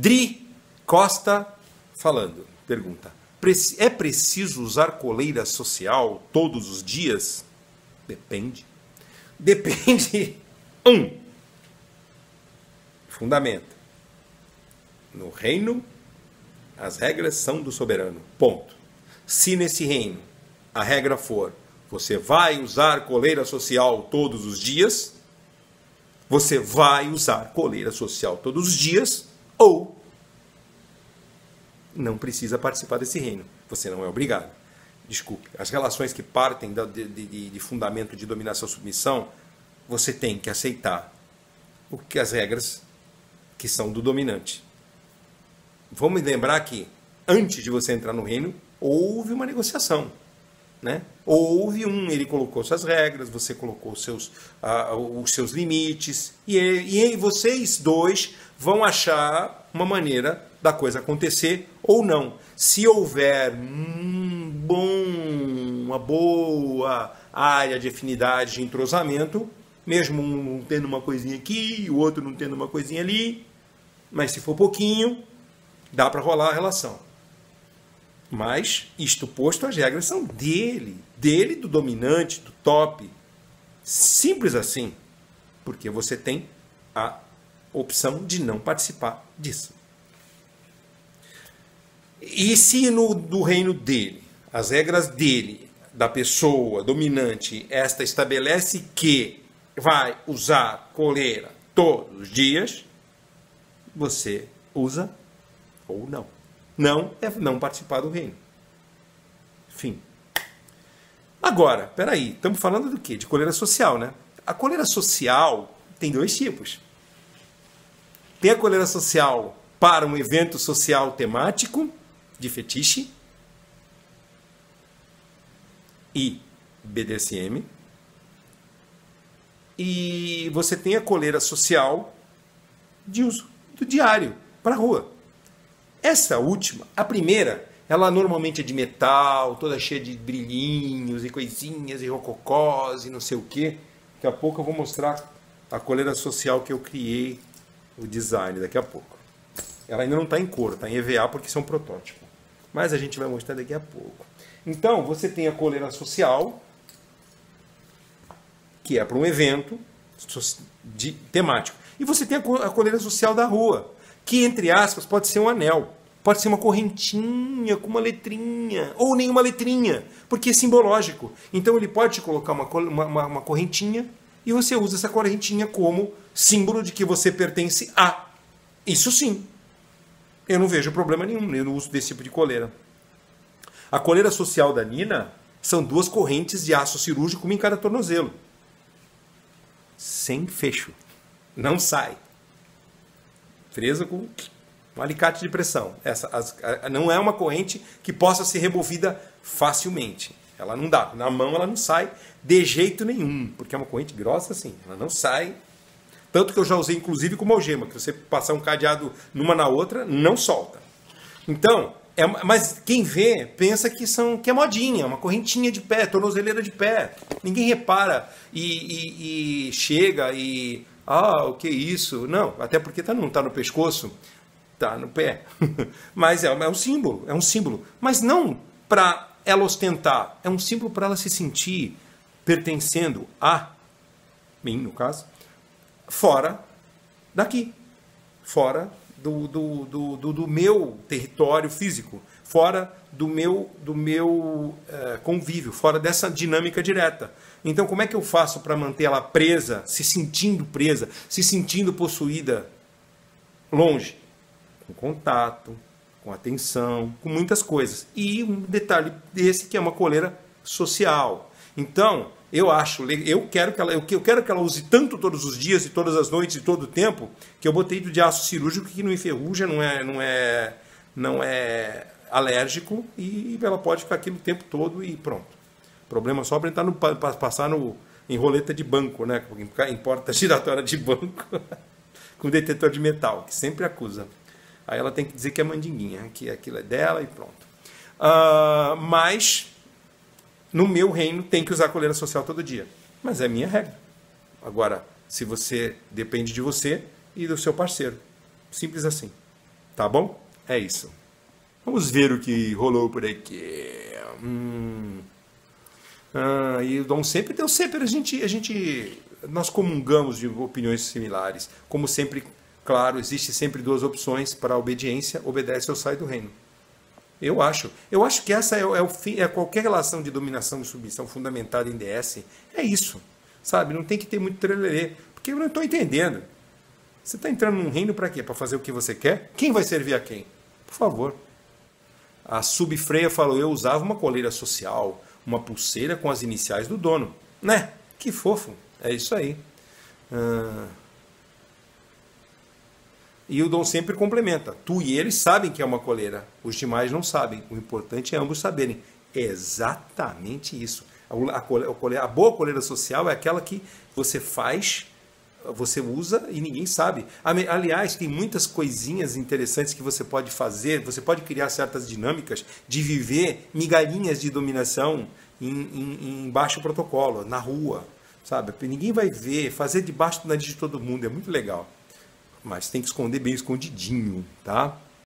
Dri Costa falando, pergunta: é preciso usar coleira social todos os dias? Depende. Depende. Fundamento. No reino, as regras são do soberano. Ponto. Se nesse reino a regra for: você vai usar coleira social todos os dias, você vai usar coleira social todos os dias, ou não precisa participar desse reino. Você não é obrigado. Desculpe, as relações que partem de fundamento de dominação-submissão, você tem que aceitar o que as regras que são do dominante. Vamos lembrar que antes de você entrar no reino, houve uma negociação. Né? Houve ele colocou suas regras, você colocou os seus limites, e vocês dois vão achar uma maneira da coisa acontecer ou não. Se houver uma boa área de afinidade, de entrosamento, mesmo um tendo uma coisinha aqui, o outro não tendo uma coisinha ali, mas se for pouquinho, dá para rolar a relação. Mas, isto posto, as regras são dele, do dominante, do top. Simples assim, porque você tem a opção de não participar disso. E se do reino dele, as regras dele, da pessoa dominante, esta estabelece que vai usar coleira todos os dias, você usa ou não. Não é não participar do reino. Fim. Agora, peraí, estamos falando do quê? De coleira social, né? A coleira social tem dois tipos. Tem a coleira social para um evento social temático, de fetiche, e BDSM. E você tem a coleira social de uso do diário, para a rua. Essa última, a primeira, ela normalmente é de metal, toda cheia de brilhinhos e coisinhas e rococós e não sei o quê. Daqui a pouco eu vou mostrar a coleira social que eu criei, o design, daqui a pouco. Ela ainda não está em cor, está em EVA porque isso é um protótipo. Mas a gente vai mostrar daqui a pouco. Então, você tem a coleira social, que é para um evento temático. E você tem a coleira social da rua, que, entre aspas, pode ser um anel, pode ser uma correntinha com uma letrinha, ou nenhuma letrinha, porque é simbológico. Então ele pode te colocar uma correntinha e você usa essa correntinha como símbolo de que você pertence a. Isso sim, eu não vejo problema nenhum no uso desse tipo de coleira. A coleira social da Nina são duas correntes de aço cirúrgico, uma em cada tornozelo. Sem fecho, não sai. Presa com um alicate de pressão. Não é uma corrente que possa ser removida facilmente. Ela não dá. Na mão ela não sai de jeito nenhum, porque é uma corrente grossa assim. Ela não sai. Tanto que eu já usei, inclusive, como algema, que você passar um cadeado numa na outra, não solta. Então, mas quem vê, pensa que é modinha, uma correntinha de pé, tornozeleira de pé. Ninguém repara e chega e... Ah, o que é isso? Não, até porque não está no pescoço, está no pé. Mas é um símbolo, é um símbolo. Mas não para ela ostentar, é um símbolo para ela se sentir pertencendo a mim, no caso, fora daqui, fora do meu território físico, fora do meu convívio, fora dessa dinâmica direta. Então, como é que eu faço para manter ela presa, se sentindo possuída longe? Com contato, com atenção, com muitas coisas. E um detalhe desse que é uma coleira social. Então, eu quero que ela use tanto todos os dias e todas as noites e todo o tempo, que eu botei de aço cirúrgico que não enferruja, não é alérgico, e ela pode ficar aqui o tempo todo e pronto. O problema só para passar em roleta de banco, né? Em porta giratória de banco, com detetor de metal, que sempre acusa. Aí ela tem que dizer que é mandinguinha, que aquilo é dela e pronto. Mas, no meu reino, tem que usar coleira social todo dia. Mas é minha regra. Agora, depende de você e do seu parceiro. Simples assim. tá bom? É isso. Vamos ver o que rolou por aqui. E o Dom sempre, então sempre nós comungamos de opiniões similares. Como sempre, claro, existe sempre duas opções para a obediência: obedece ou sai do reino. Eu acho que essa é qualquer relação de dominação e submissão fundamentada em DS. É isso, sabe? Não tem que ter muito trelelê, porque eu não estou entendendo. Você está entrando num reino para quê? Para fazer o que você quer? Quem vai servir a quem? Por favor. A Subfreia falou, eu usava uma coleira social, uma pulseira com as iniciais do dono. Né? Que fofo. É isso aí. E o Dom sempre complementa. Tu e eles sabem que é uma coleira. Os demais não sabem. O importante é ambos saberem. Exatamente isso. A boa coleira social é aquela que você faz, você usa e ninguém sabe. Aliás, tem muitas coisinhas interessantes que você pode fazer, você pode criar certas dinâmicas de viver migalhinhas de dominação em baixo protocolo, na rua, sabe? Ninguém vai ver, fazer debaixo do nariz de todo mundo, é muito legal. Mas tem que esconder bem escondidinho, tá?